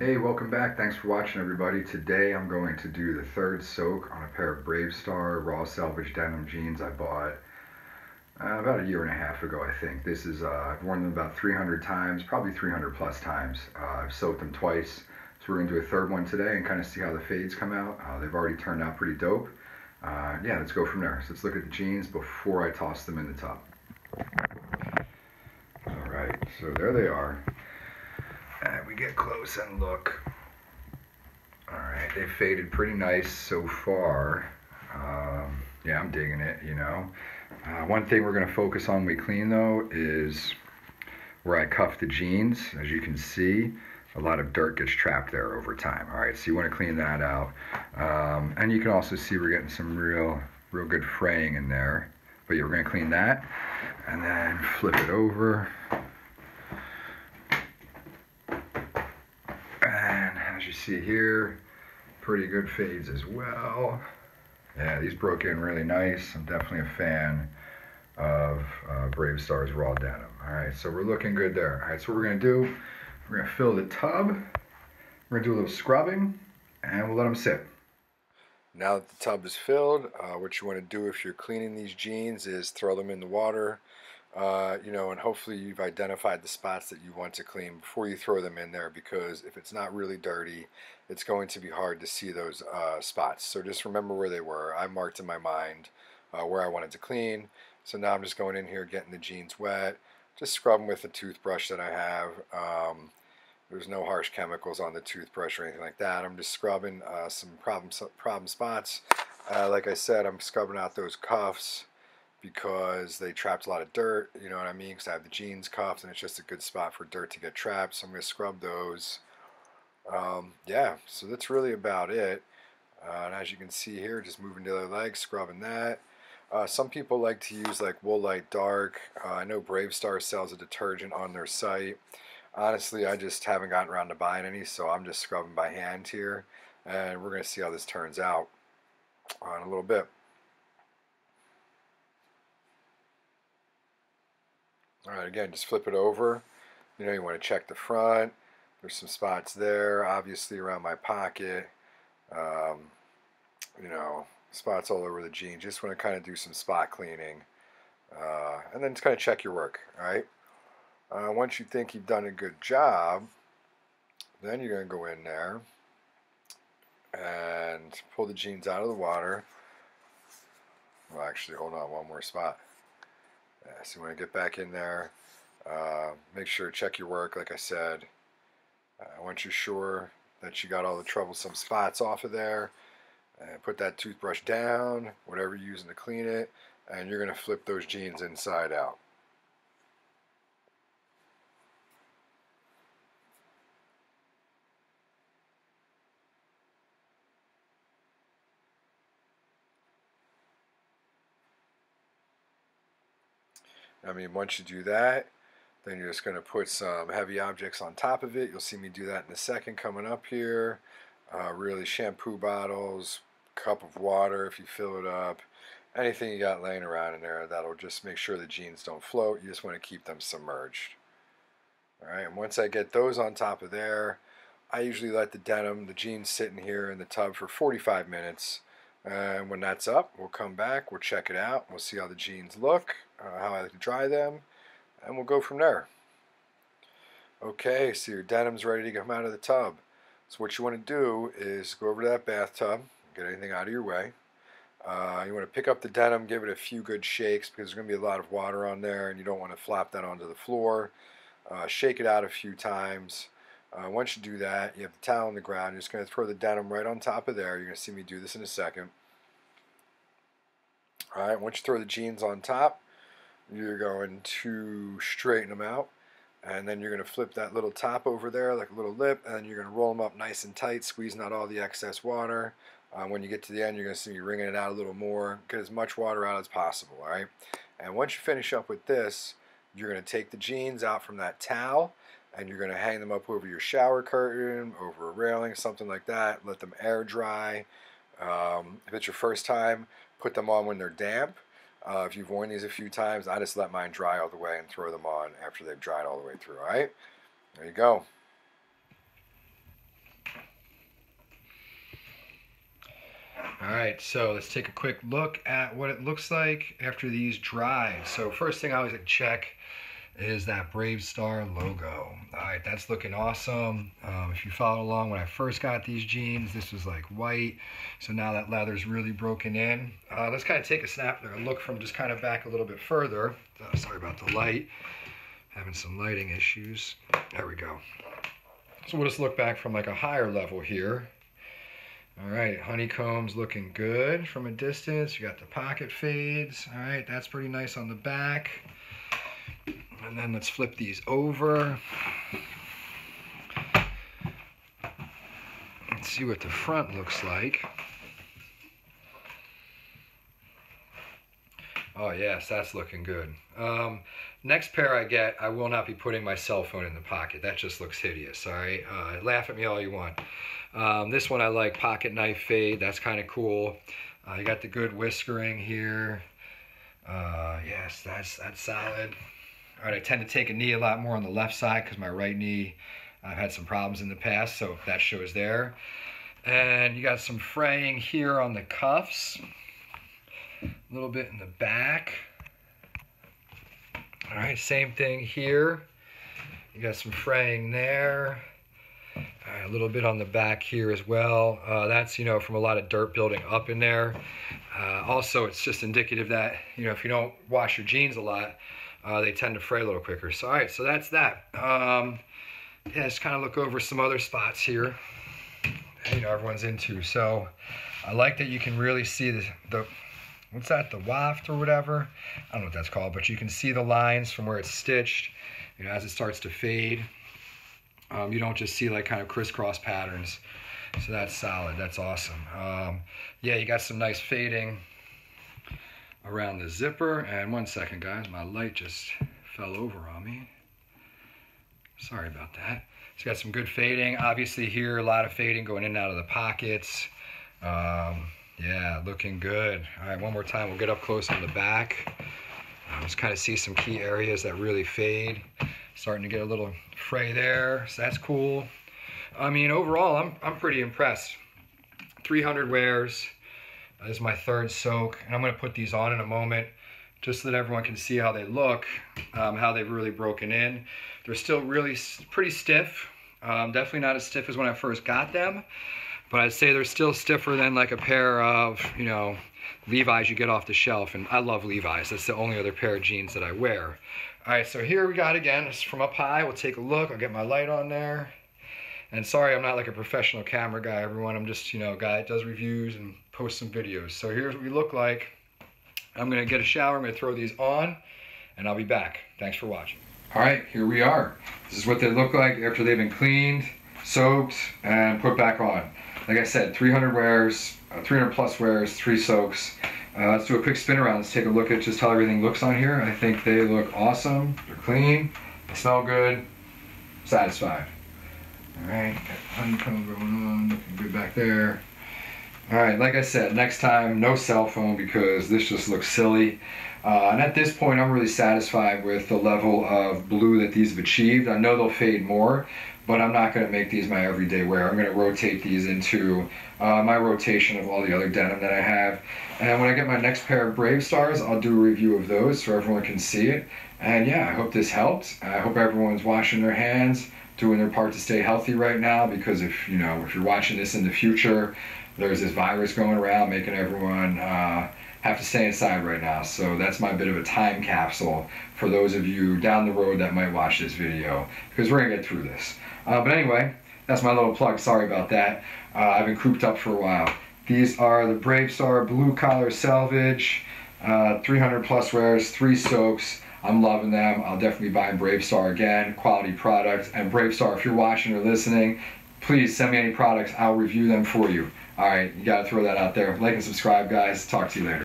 Hey, welcome back. Thanks for watching, everybody. Today I'm going to do the third soak on a pair of Brave Star raw selvage denim jeans I bought about a year and a half ago, I think. This is, I've worn them about 300 times, probably 300 plus times. I've soaked them twice, so we're going to do a third one today and kind of see how the fades come out. They've already turned out pretty dope. Yeah, let's go from there. So let's look at the jeans before I toss them in the tub. All right, so there they are. We get close and look. Alright, they faded pretty nice so far. Yeah, I'm digging it, you know. One thing we're going to focus on when we clean, though, is where I cuff the jeans. As you can see, a lot of dirt gets trapped there over time. Alright, so you want to clean that out. And you can also see we're getting some real good fraying in there. But yeah, we're going to clean that and then flip it over. You see here, pretty good fades as well. Yeah, these broke in really nice. I'm definitely a fan of Brave Star's raw denim. All right, so we're looking good there. All right, so what we're gonna do, we're gonna fill the tub, we're gonna do a little scrubbing, and we'll let them sit. Now that the tub is filled, what you want to do if you're cleaning these jeans is throw them in the water, you know, and hopefully you've identified the spots that you want to clean before you throw them in there, because if it's not really dirty, it's going to be hard to see those spots. So just remember where they were. I marked in my mind where I wanted to clean. So now I'm just going in here, getting the jeans wet, just scrubbing with the toothbrush that I have. There's no harsh chemicals on the toothbrush or anything like that. I'm just scrubbing some problem spots. Like I said, I'm scrubbing out those cuffs, because they trapped a lot of dirt, you know what I mean, because I have the jeans cuffed and it's just a good spot for dirt to get trapped, so I'm going to scrub those. Yeah, so that's really about it. And as you can see here, just moving to the other leg, scrubbing that. Some people like to use like Woolite Dark. I know Brave Star sells a detergent on their site. Honestly, I just haven't gotten around to buying any, so I'm just scrubbing by hand here, and we're going to see how this turns out in a little bit. Alright, again, just flip it over. You know, you want to check the front. There's some spots there, obviously around my pocket. You know, spots all over the jean. Just want to kind of do some spot cleaning. And then just kind of check your work, alright? Once you think you've done a good job, then you're going to go in there and pull the jeans out of the water. Well, actually, hold on, one more spot. Yeah, so you want to get back in there, make sure to check your work, like I said. Once you're sure that you got all the troublesome spots off of there, put that toothbrush down, whatever you're using to clean it, and you're going to flip those jeans inside out. I mean, once you do that, then you're just going to put some heavy objects on top of it. You'll see me do that in a second coming up here. Really, shampoo bottles, cup of water if you fill it up, anything you got laying around in there, that'll just make sure the jeans don't float. You just want to keep them submerged. Alright, and once I get those on top of there, I usually let the denim, the jeans, sit in here in the tub for 45 minutes. And when that's up, we'll come back, we'll check it out, we'll see how the jeans look, how I like to dry them, and we'll go from there. Okay, so your denim's ready to come out of the tub. So what you want to do is go over to that bathtub, get anything out of your way. You want to pick up the denim, give it a few good shakes, because there's going to be a lot of water on there, and you don't want to flop that onto the floor. Shake it out a few times. Once you do that, you have the towel on the ground. You're just going to throw the denim right on top of there. You're going to see me do this in a second. All right, once you throw the jeans on top, you're going to straighten them out. And then you're going to flip that little top over there, like a little lip, and then you're going to roll them up nice and tight, squeezing out all the excess water. When you get to the end, you're going to see me wringing it out a little more. Get as much water out as possible, all right? And once you finish up with this, you're going to take the jeans out from that towel, and you're going to hang them up over your shower curtain, over a railing, something like that. Let them air dry. If it's your first time, put them on when they're damp. If you've worn these a few times, I just let mine dry all the way and throw them on after they've dried all the way through. All right, there you go. Alright, so let's take a quick look at what it looks like after these dry. So first thing I always check is that Brave Star logo. Alright, that's looking awesome. If you follow along, when I first got these jeans, this was like white. So now that leather's really broken in. Let's kind of take a snap there and look from just kind of back a little bit further. Sorry about the light. Having some lighting issues. There we go. So we'll just look back from like a higher level here. Alright, honeycomb's looking good from a distance. You got the pocket fades. Alright, that's pretty nice on the back. And then let's flip these over. Let's see what the front looks like. Oh yes, that's looking good. Next pair I get, I will not be putting my cell phone in the pocket. That just looks hideous, all right? Laugh at me all you want. This one I like, pocket knife fade. That's kind of cool. You got the good whiskering here. Yes, that's solid. All right, I tend to take a knee a lot more on the left side because my right knee, I've had some problems in the past, so that shows there. And you got some fraying here on the cuffs. A little bit in the back. All right, same thing here. You got some fraying there. Right, a little bit on the back here as well. That's, you know, from a lot of dirt building up in there. Also, it's just indicative that, you know, if you don't wash your jeans a lot, they tend to fray a little quicker. So, all right, so that's that. Yeah, just kind of look over some other spots here. You know, everyone's into. So, I like that you can really see the what's that, the waft or whatever? I don't know what that's called, but you can see the lines from where it's stitched, you know, as it starts to fade. You don't just see like kind of crisscross patterns. So that's solid, that's awesome. Yeah, you got some nice fading around the zipper. And one second, guys, my light just fell over on me. Sorry about that. It's got some good fading. Obviously here, a lot of fading going in and out of the pockets. Yeah, looking good. All right, one more time. We'll get up close on the back. Just kind of see some key areas that really fade. Starting to get a little fray there, so that's cool. I mean, overall, I'm pretty impressed. 300 wears. This is my third soak, and I'm going to put these on in a moment just so that everyone can see how they look, how they've really broken in. They're still really pretty stiff. Definitely not as stiff as when I first got them. But I'd say they're still stiffer than like a pair of, you know, Levi's you get off the shelf. And I love Levi's. That's the only other pair of jeans that I wear. All right, so here we got again. It's from up high. We'll take a look. I'll get my light on there. And sorry, I'm not like a professional camera guy, everyone. I'm just, you know, a guy that does reviews and posts some videos. So here's what we look like. I'm going to get a shower. I'm going to throw these on, and I'll be back. Thanks for watching. All right, here we are. This is what they look like after they've been cleaned, soaked, and put back on. Like I said, 300 wears, 300 plus wears, 3 soaks. Let's do a quick spin around. Let's take a look at just how everything looks on here. I think they look awesome. They're clean. They smell good. Satisfied. All right, got honeycomb going on. Looking good back there. All right, like I said, next time, no cell phone because this just looks silly. And at this point, I'm really satisfied with the level of blue that these have achieved. I know they'll fade more, but I'm not going to make these my everyday wear. I'm going to rotate these into my rotation of all the other denim that I have. And when I get my next pair of Brave Stars, I'll do a review of those so everyone can see it. And yeah, I hope this helped. I hope everyone's washing their hands, doing their part to stay healthy right now, because if, you know, if you're watching this in the future, there's this virus going around making everyone have to stay inside right now. So that's my bit of a time capsule for those of you down the road that might watch this video, because we're gonna get through this. But anyway, that's my little plug. Sorry about that. I've been cooped up for a while. These are the Brave Star Blue Collar Selvage, 300 plus wears, 3 soaks. I'm loving them. I'll definitely buy Brave Star again. Quality product. And Brave Star, if you're watching or listening, please send me any products. I'll review them for you. All right, you got to throw that out there. Like and subscribe, guys. Talk to you later.